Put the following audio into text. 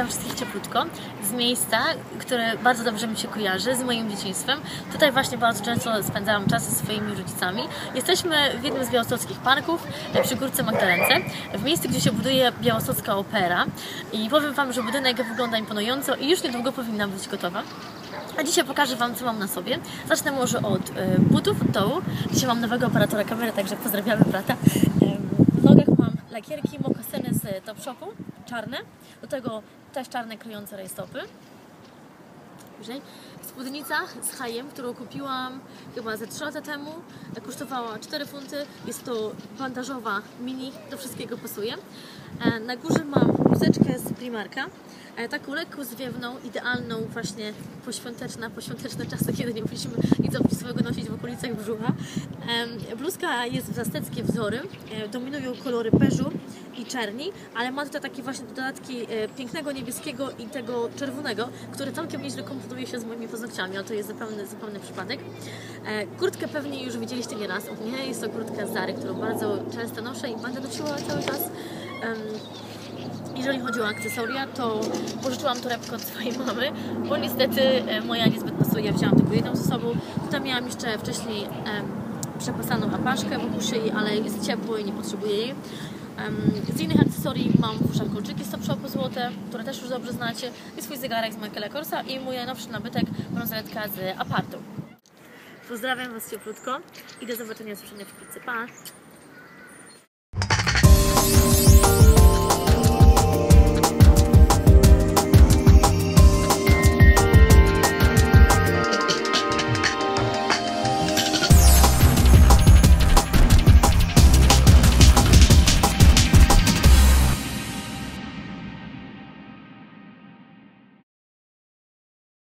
witam wszystkich cieplutko z miejsca, które bardzo dobrze mi się kojarzy z moim dzieciństwem. Tutaj właśnie bardzo często spędzałam czas ze swoimi rodzicami. Jesteśmy w jednym z białostockich parków przy Górce Magdalence, w miejscu, gdzie się buduje Białostocka Opera. I powiem Wam, że budynek wygląda imponująco i już niedługo powinna być gotowa. A dzisiaj pokażę Wam, co mam na sobie. Zacznę może od butów, od dołu. Dzisiaj mam nowego operatora kamery, także pozdrawiamy brata. W nogach mam lakierki, mokasyny z Topshopu, czarne. Do tego też czarne kryjące rajstopy. Spódnica z hajem, którą kupiłam chyba ze 3 lata temu. Kosztowała 4 funty. Jest to bandażowa mini, do wszystkiego pasuje. Na górze mam bluzeczkę z Primarka. Taką lekką, zwiewną, idealną właśnie poświąteczne czasy, kiedy nie musimy nic obcisłego nosić w okolicach brzucha. Bluzka jest w zasteckie wzory, dominują kolory beżu i czerni, ale ma tutaj takie właśnie dodatki pięknego niebieskiego i tego czerwonego, który całkiem nieźle komponuje się z moimi paznokciami, ale to jest zupełny przypadek. Kurtkę pewnie już widzieliście nie raz od mnie, jest to kurtka Zary, którą bardzo często noszę i będę nosiła cały czas. Jeżeli chodzi o akcesoria, to pożyczyłam torebkę od swojej mamy, bo niestety moja niezbyt pasuje, wzięłam tylko jedną ze sobą. Tutaj miałam jeszcze wcześniej przepasaną apaszkę wokół szyi, ale jest ciepło i nie potrzebuję jej. Z innych akcesorii mam wówczas kolczyki z Topshopu złote, które też już dobrze znacie, i swój zegarek z Michaela Korsa i mój najnowszy nabytek, bransoletka z Apartu. Pozdrawiam Was cieplutko i do zobaczenia w kolejnej wkrótce. Pa!